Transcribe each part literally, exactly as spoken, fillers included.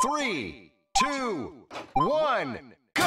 Three, two, one, go!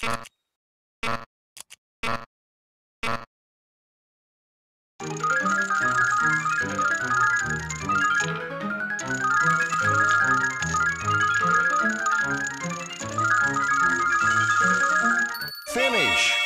Finish. Finish.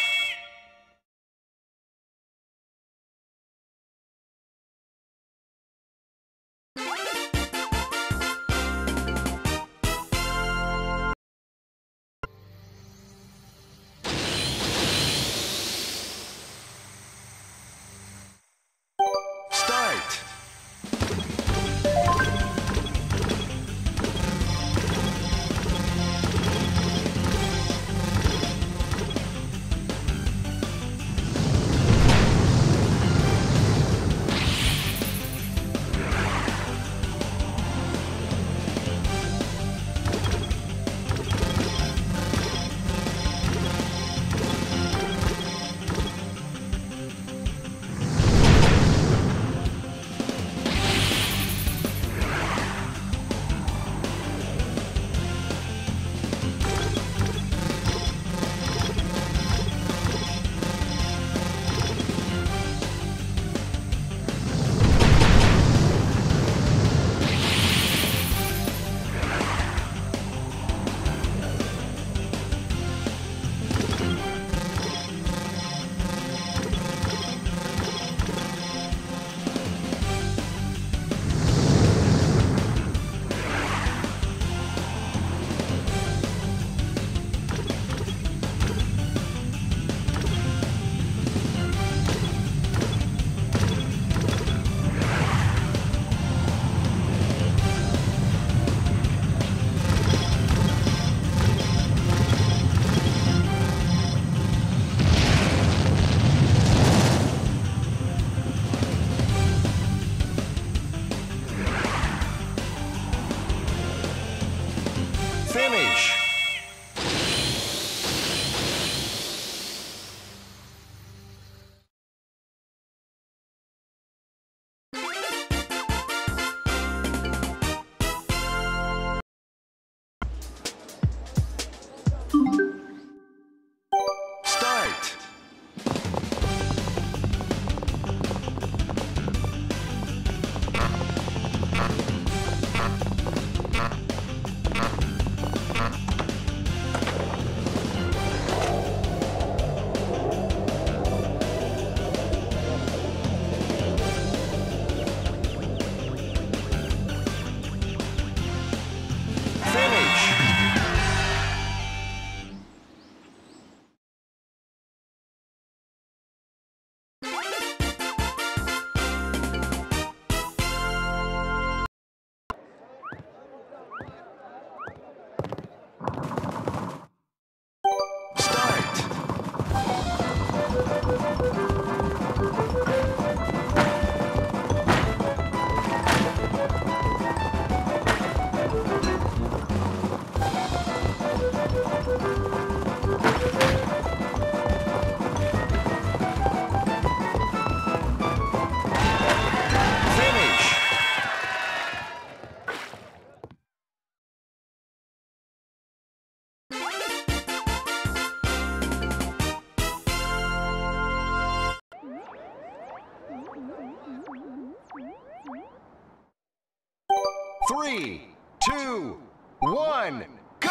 Three, two, one, go!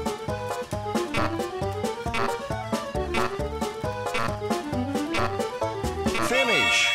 Finish!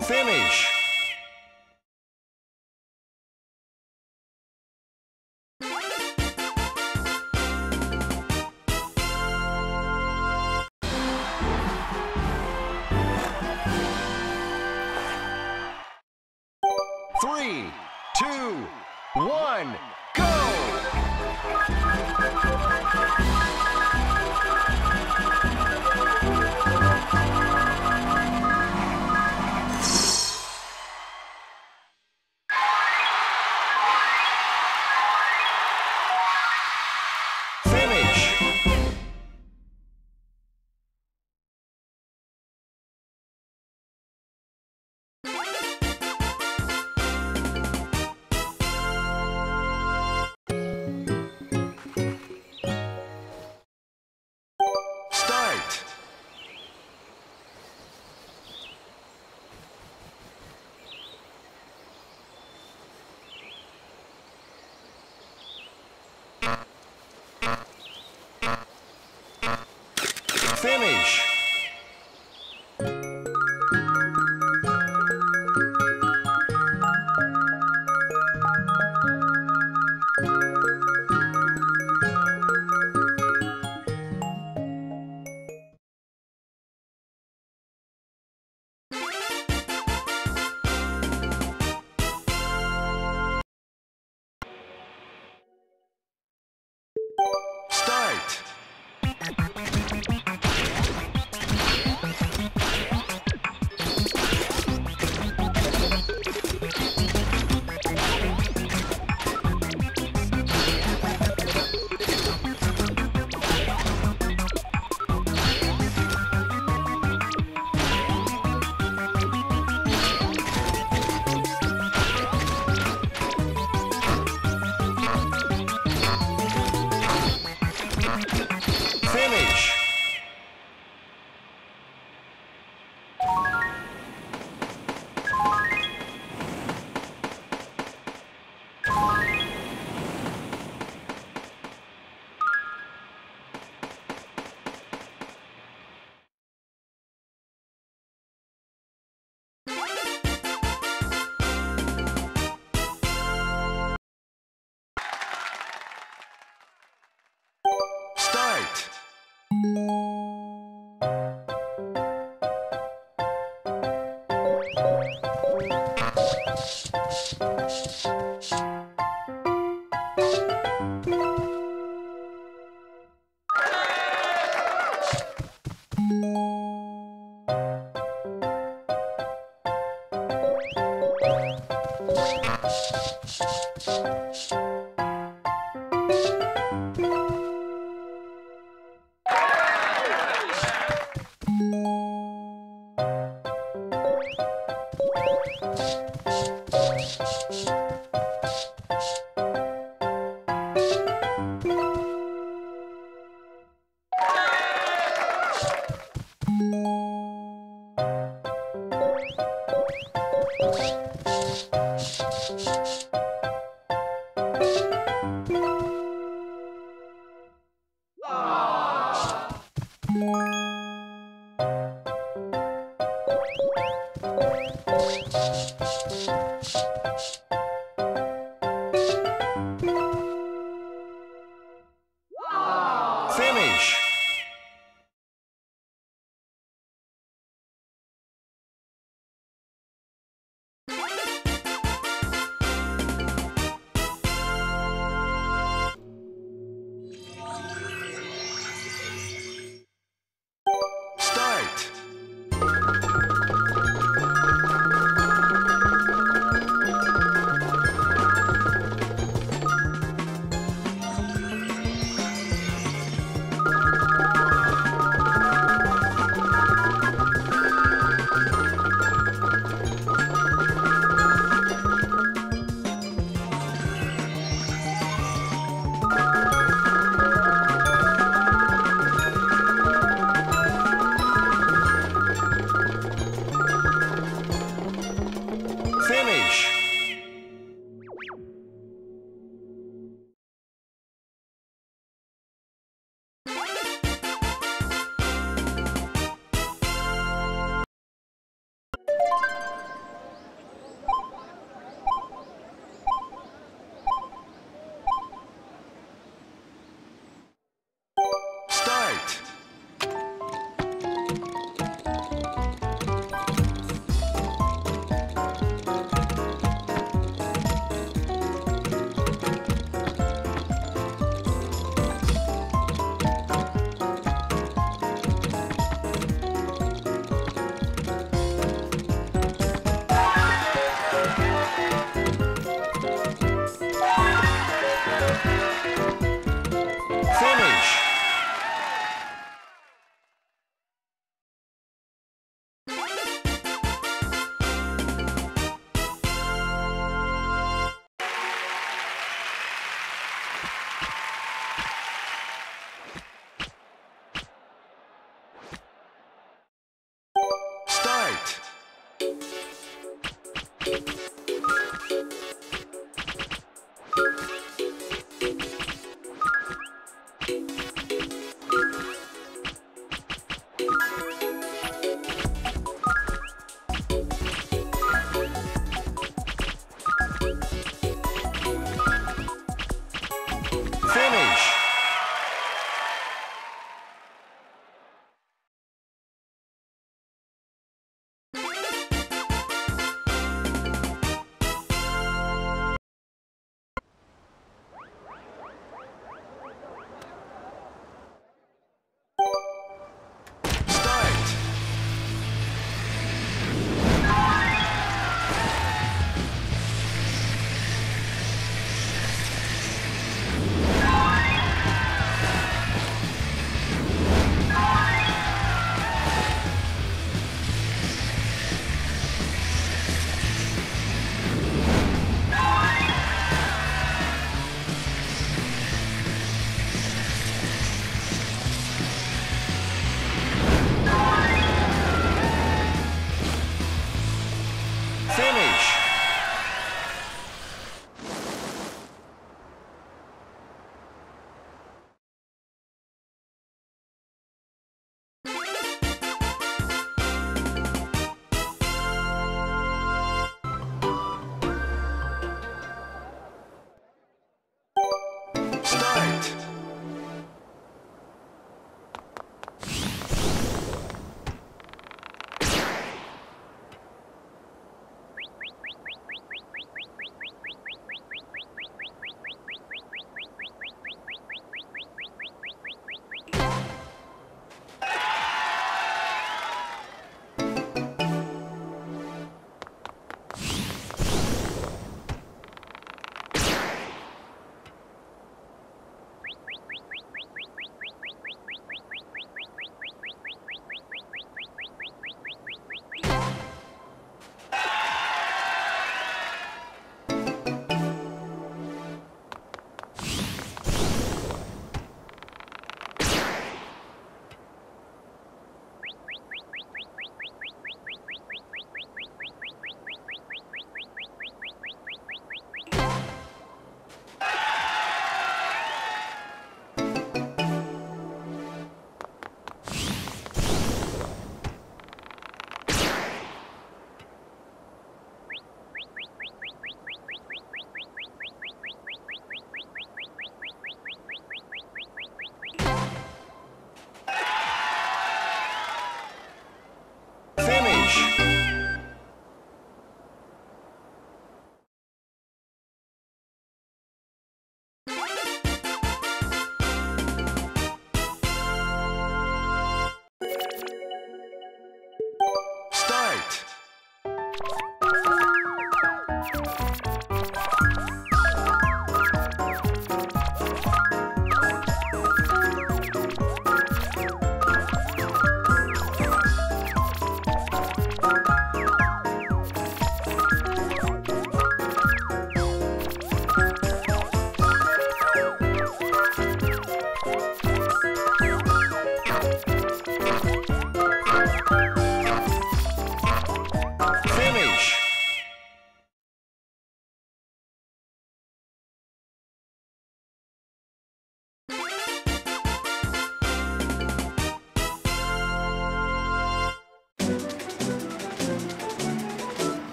Finish. Three, two, one, go!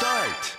right.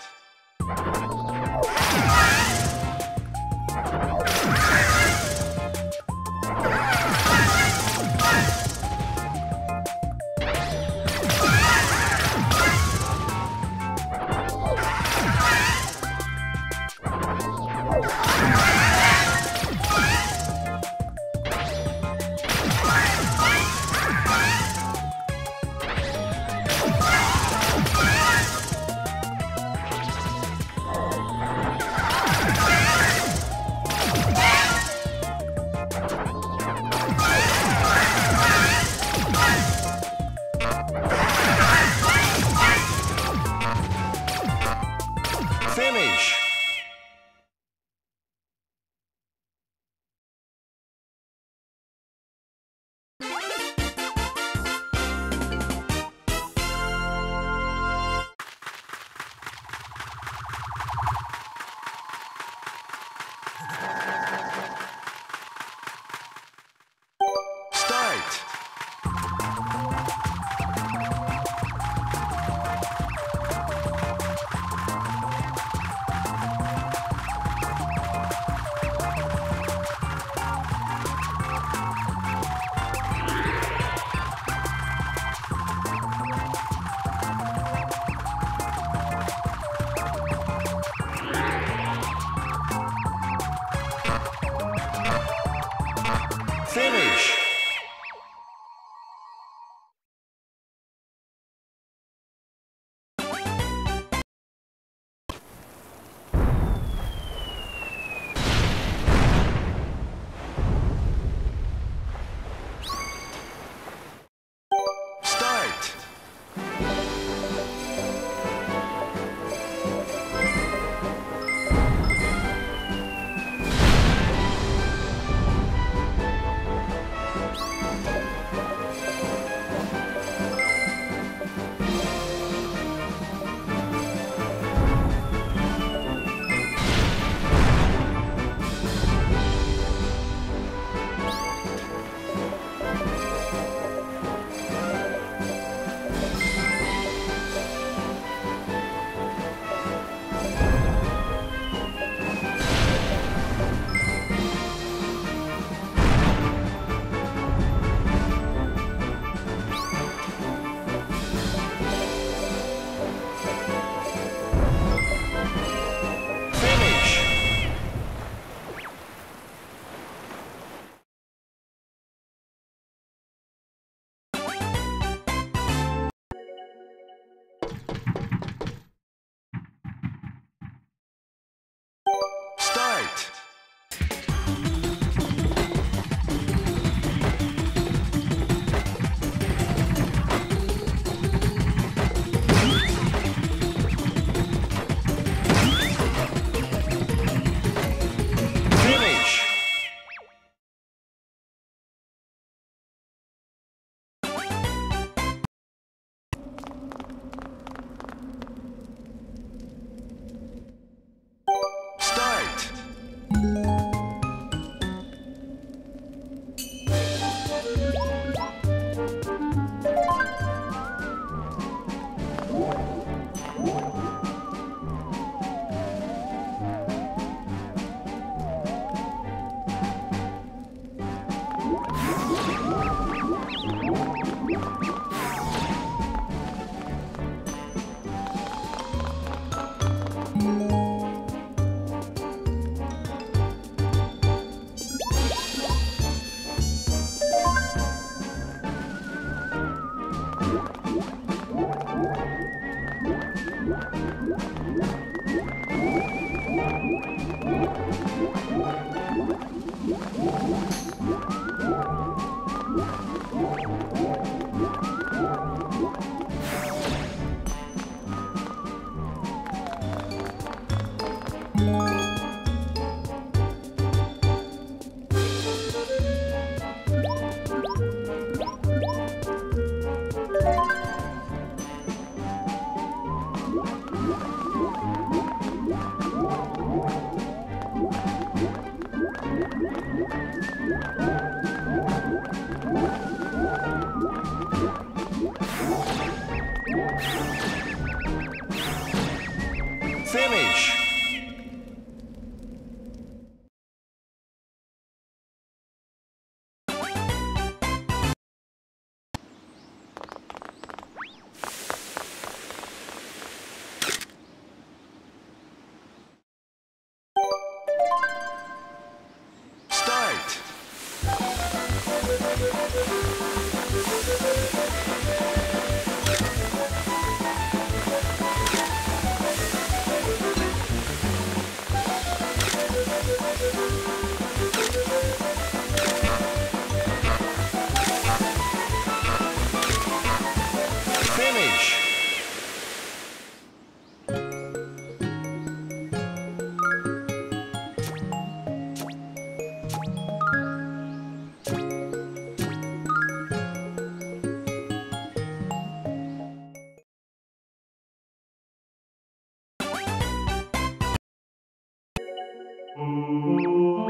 Finish.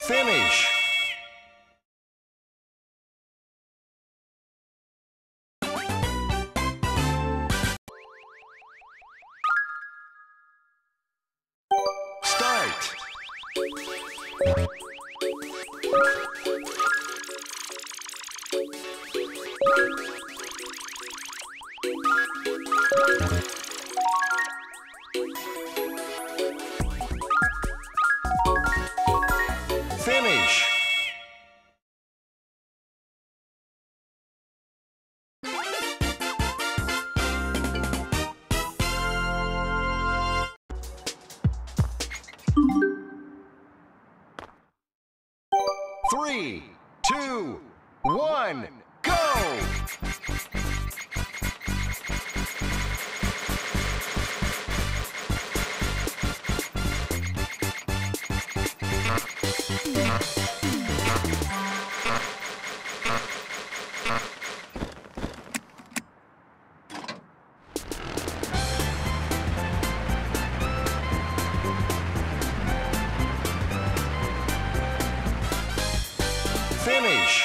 Finish. Start. Finish. Three, two, one, go! finish.